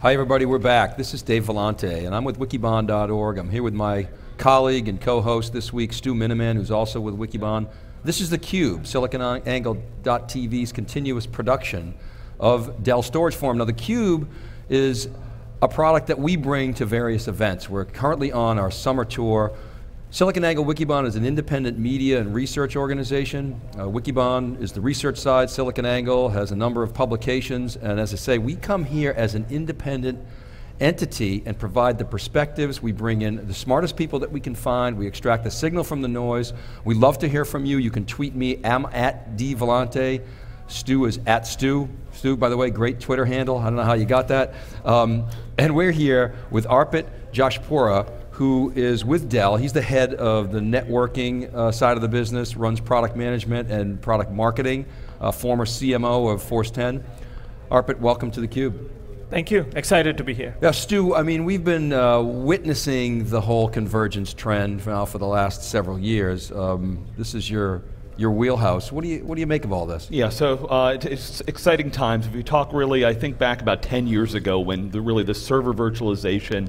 Hi everybody, we're back. This is Dave Vellante, and I'm with Wikibon.org. I'm here with my colleague and co-host this week, Stu Miniman, who's also with Wikibon. This is theCUBE, SiliconANGLE.tv's continuous production of Dell Storage Forum. Now theCUBE is a product that we bring to various events. We're currently on our summer tour. SiliconANGLE Wikibon is an independent media and research organization. Wikibon is the research side. SiliconANGLE has a number of publications, and as I say, we come here as an independent entity and provide the perspectives. We bring in the smartest people that we can find. We extract the signal from the noise. We love to hear from you. You can tweet me, I'm at dvellante. Stu is at Stu. Stu, by the way, great Twitter handle. I don't know how you got that. And we're here with Arpit Joshipura, who is with Dell. He's the head of the networking side of the business, runs product management and product marketing, former CMO of Force10. Arpit, welcome to theCUBE. Thank you, excited to be here. Yeah, Stu, I mean, we've been witnessing the whole convergence trend now for the last several years. This is your wheelhouse. What do you make of all this? Yeah, so it's exciting times. If you talk really, I think back about 10 years ago when the server virtualization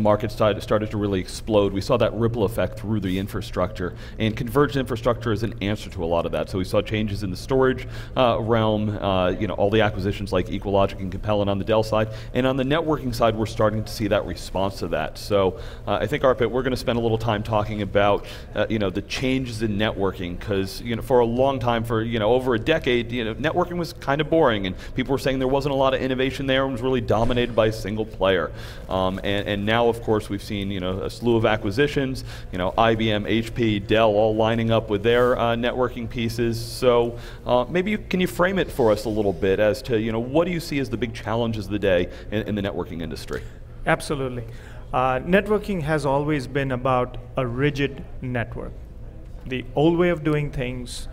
market started to really explode. We saw that ripple effect through the infrastructure, and converged infrastructure is an answer to a lot of that. So we saw changes in the storage realm, all the acquisitions like Equalogic and Compellent on the Dell side, and on the networking side we're starting to see that response to that. So I think, Arpit, we're going to spend a little time talking about the changes in networking, because for a long time, for over a decade, networking was kind of boring, and people were saying there wasn't a lot of innovation there, and was really dominated by a single player. And now, of course, we've seen a slew of acquisitions, IBM, HP, Dell, all lining up with their networking pieces. So maybe can you frame it for us a little bit as to what do you see as the big challenges of the day in the networking industry? Absolutely, networking has always been about a rigid network. The old way of doing things,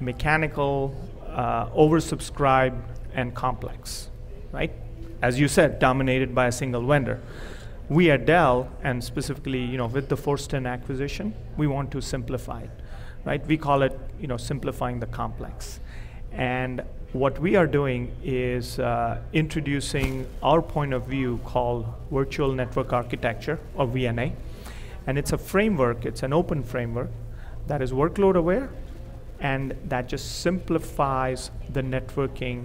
mechanical, oversubscribed, and complex, right? As you said, dominated by a single vendor. We at Dell, and specifically, with the Force10 acquisition, we want to simplify it, right? We call it, simplifying the complex. And what we are doing is introducing our point of view called Virtual Network Architecture, or VNA. And it's a framework, it's an open framework that is workload aware, and that just simplifies the networking,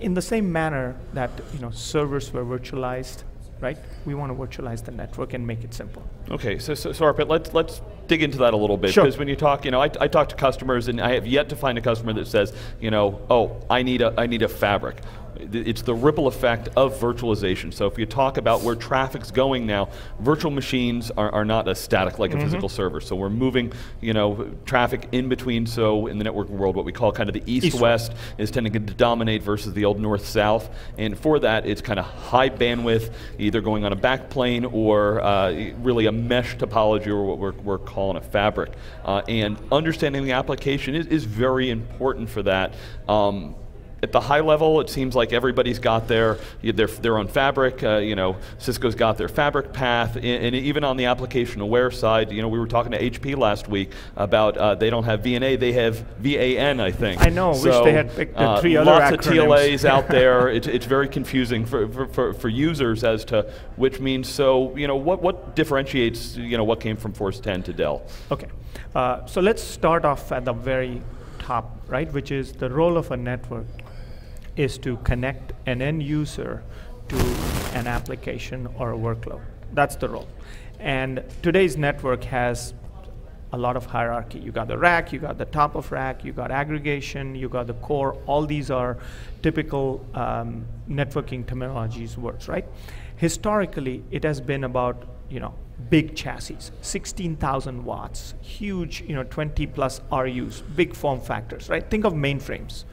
in the same manner that servers were virtualized, right? We want to virtualize the network and make it simple. Okay, so Arpit, let's dig into that a little bit, because when you talk, I talk to customers, and I have yet to find a customer that says, oh, I need a fabric. It's the ripple effect of virtualization. So if you talk about where traffic's going now, virtual machines are not as static like a physical server. So we're moving traffic in between. So in the networking world, what we call kind of the east-west is tending to dominate versus the old north-south. And for that, it's kind of high bandwidth, either going on a backplane or really a mesh topology, or what we're calling a fabric. And understanding the application is very important for that. At the high level, it seems like everybody's got their own fabric. Cisco's got their fabric path, and even on the application-aware side, we were talking to HP last week about they don't have VNA, they have VAN, I think. I know. So, wish they had picked the three other acronyms. Lots of TLAs out there. It's very confusing for users as to which means. So what differentiates what came from Force10 to Dell? Okay, so let's start off at the very top, right, which is the role of a network is to connect an end user to an application or a workload. That's the role. And today's network has a lot of hierarchy. You got the rack, you got the top of rack, you got aggregation, you got the core. All these are typical networking terminologies, words, right? Historically, it has been about, big chassis, 16,000 watts, huge, 20 plus RUs, big form factors, right? Think of mainframes,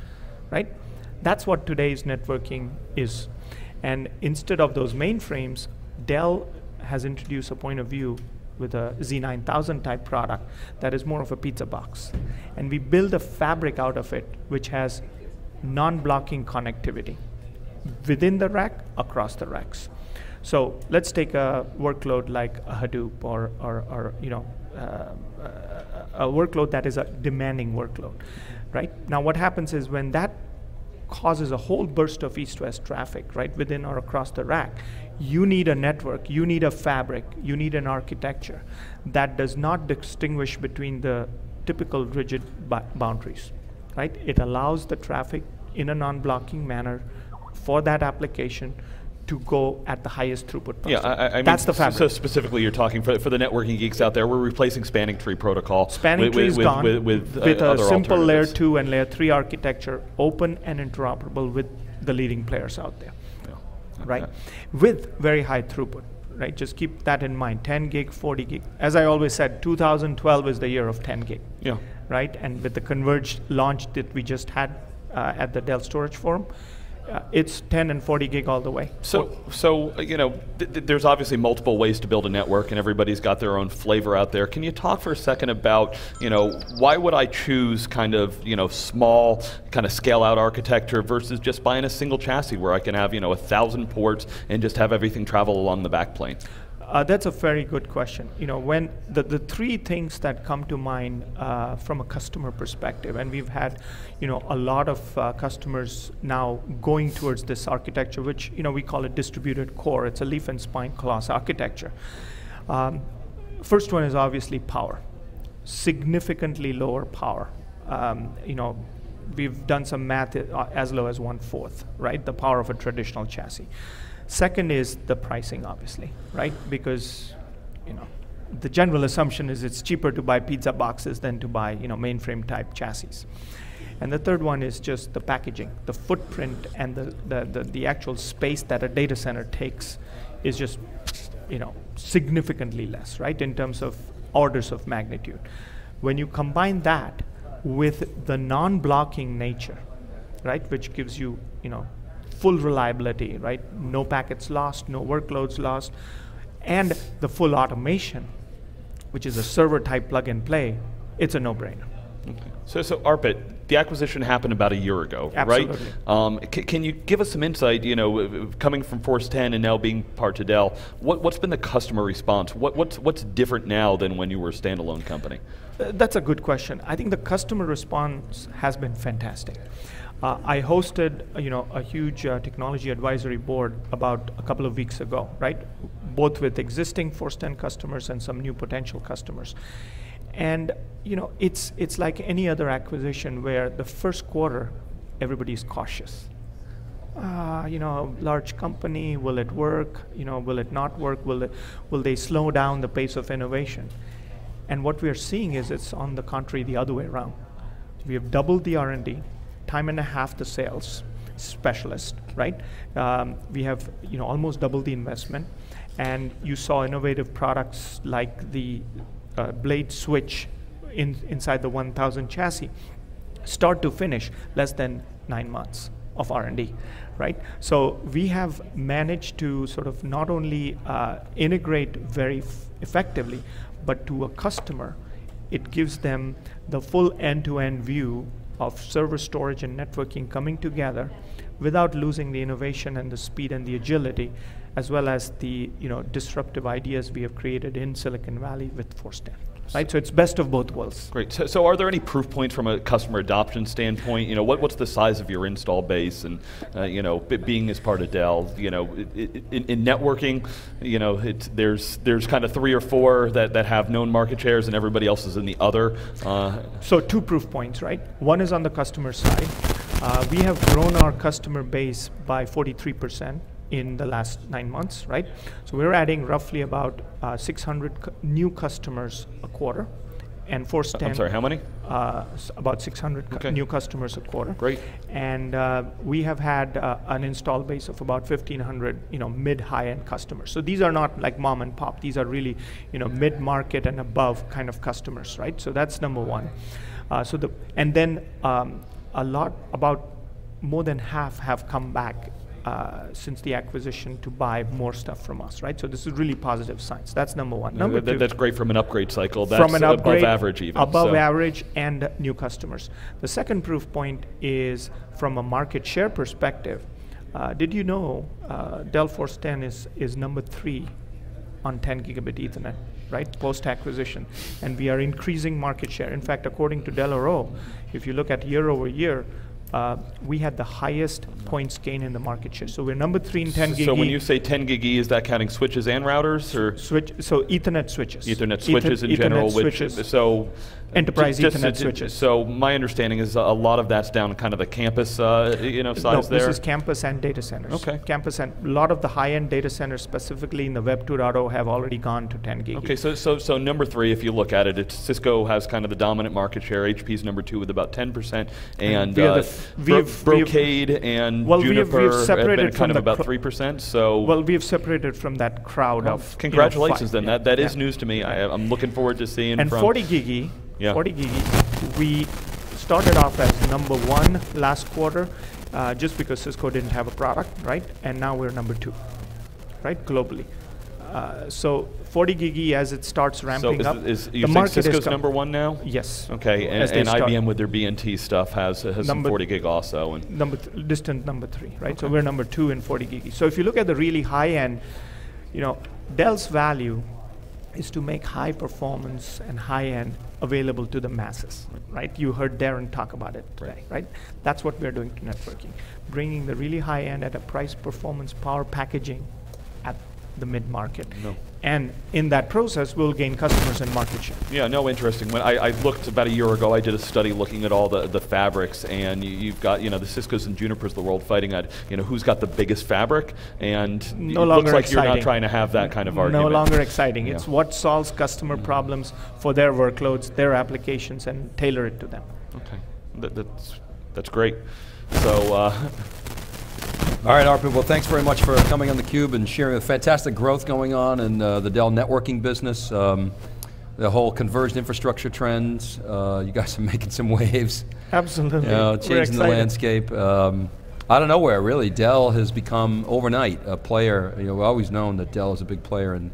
right? That's what today's networking is. And instead of those mainframes, Dell has introduced a point of view with a Z9000 type product that is more of a pizza box. And we build a fabric out of it, which has non-blocking connectivity within the rack, across the racks. So let's take a workload like a Hadoop or a workload that is a demanding workload, right? Now what happens is when that causes a whole burst of east-west traffic, right, within or across the rack. You need a network, you need a fabric, you need an architecture that does not distinguish between the typical rigid boundaries, right? It allows the traffic in a non-blocking manner for that application to go at the highest throughput possible. Yeah, I that's mean, the fabric. So specifically, you're talking for the networking geeks out there. We're replacing Spanning Tree protocol. Spanning Tree is gone with a simple layer 2 and layer 3 architecture, open and interoperable with the leading players out there, yeah, right? With very high throughput, right? Just keep that in mind: 10 gig, 40 gig. As I always said, 2012 is the year of 10 gig, yeah, right? And with the converged launch that we just had at the Dell Storage Forum. It's 10 and 40 gig all the way. So you know, there's obviously multiple ways to build a network, and everybody's got their own flavor out there. Can you talk for a second about, you know, why would I choose kind of, you know, small kind of scale-out architecture versus just buying a single chassis where I can have, you know, 1,000 ports and just have everything travel along the backplane? That's a very good question. You know, when the three things that come to mind from a customer perspective, and we've had, you know, a lot of customers now going towards this architecture, which, you know, we call it distributed core. It's a leaf and spine class architecture. First one is obviously power, significantly lower power. You know, we've done some math as low as 1/4, right? The power of a traditional chassis. Second is the pricing, obviously, right? Because, you know, the general assumption is it's cheaper to buy pizza boxes than to buy, you know, mainframe type chassis. And the third one is just the packaging, the footprint, and the actual space that a data center takes is just, you know, significantly less, right? In terms of orders of magnitude. When you combine that with the non-blocking nature, right, which gives you, you know, full reliability, right? No packets lost, no workloads lost, and the full automation, which is a server-type plug-and-play, it's a no-brainer. Okay. So Arpit, the acquisition happened about a year ago, absolutely, right? Can you give us some insight, you know, coming from Force10 and now being part of Dell, what's been the customer response? What's different now than when you were a standalone company? That's a good question. I think the customer response has been fantastic. I hosted, you know, a huge technology advisory board about a couple of weeks ago, right? Both with existing Force10 customers and some new potential customers. And, you know, it's like any other acquisition where the first quarter, everybody's cautious. You know, large company, will it work? You know, will it not work? Will they slow down the pace of innovation? And what we are seeing is it's on the contrary, the other way around. We have doubled the R&D. Time and a half the sales specialist, right? We have, you know, almost doubled the investment, and you saw innovative products like the blade switch inside the 1000 chassis, start to finish, less than 9 months of R&D, right? So we have managed to sort of not only integrate very effectively, but to a customer, it gives them the full end-to-end view of server storage and networking coming together without losing the innovation and the speed and the agility, as well as the, you know, disruptive ideas we have created in Silicon Valley with Force10. Right, so it's best of both worlds. Great, so are there any proof points from a customer adoption standpoint? You know, what's the size of your install base and, you know, being as part of Dell, you know, in networking, you know, there's kind of 3 or 4 that have known market shares and everybody else is in the other. So 2 proof points, right? One is on the customer side. We have grown our customer base by 43% in the last 9 months, right? So we're adding roughly about 600 new customers a quarter, and Force10. I'm sorry, how many? About 600 new customers a quarter. Great. And we have had an install base of about 1,500, you know, mid-high-end customers. So these are not like mom and pop. These are really, you know, mid-market and above kind of customers, right? So that's number one. About more than half have come back since the acquisition to buy more stuff from us, right? So this is really positive signs. That's number one. Number two, that's great from an upgrade cycle. That's from an upgrade, above average even. Above average and new customers. The second proof point is from a market share perspective. Did you know Dell Force10 is number 3 on 10 gigabit Ethernet, right? Post-acquisition. And we are increasing market share. In fact, according to Dell'Oro, if you look at year over year, we had the highest points gain in the market share. So we're number 3 in 10 gig. So when you say 10 gig E, is that counting switches and routers, or switch? So Ethernet switches. Ethernet switches in general. So enterprise Ethernet switches. So my understanding is a lot of that's down kind of the campus, size there. No, this is campus and data centers. Okay. Campus and a lot of the high-end data centers, specifically in the Web 2.0, have already gone to 10 gig. Okay. So number 3, if you look at it, it's Cisco has kind of the dominant market share. HP's number 2 with about 10%, and Brocade and Juniper have been kind of about 3%. So well, we have separated from that crowd of congratulations. Then that is news to me. I'm looking forward to seeing. And 40 gig, we started off as number 1 last quarter, just because Cisco didn't have a product, right? And now we're number 2, right, globally. So 40 gig E, as it starts ramping up, the market is Cisco's number 1 now? Yes. Okay, and IBM with their BNT stuff has some 40 gig also. And distant number 3, right? Okay. So we're number 2 in 40 gig E. So if you look at the really high end, Dell's value is to make high performance and high end available to the masses, right? You heard Darren talk about it today, right? That's what we're doing to networking, bringing the really high end at a price, performance, power, packaging at the mid-market. And in that process, we'll gain customers and market share. Yeah, interesting. When I looked about a year ago, I did a study looking at all the fabrics, and you've got the Ciscos and Junipers of the world fighting at who's got the biggest fabric, and it looks like you're not trying to have that kind of argument. No longer exciting. It's what solves customer problems for their workloads, their applications, and tailor it to them. Okay, that's great. So. All right, Arpit, well thanks very much for coming on theCUBE and sharing the fantastic growth going on in the Dell networking business, the whole converged infrastructure trends. You guys are making some waves. Absolutely, changing the landscape. Out of nowhere, really, Dell has become overnight a player. We've always known that Dell is a big player in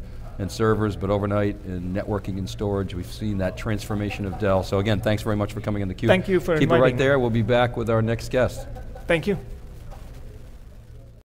servers, but overnight in networking and storage, we've seen that transformation of Dell. So again, thanks very much for coming on theCUBE. Thank you for inviting me. Keep it right there, we'll be back with our next guest. Thank you.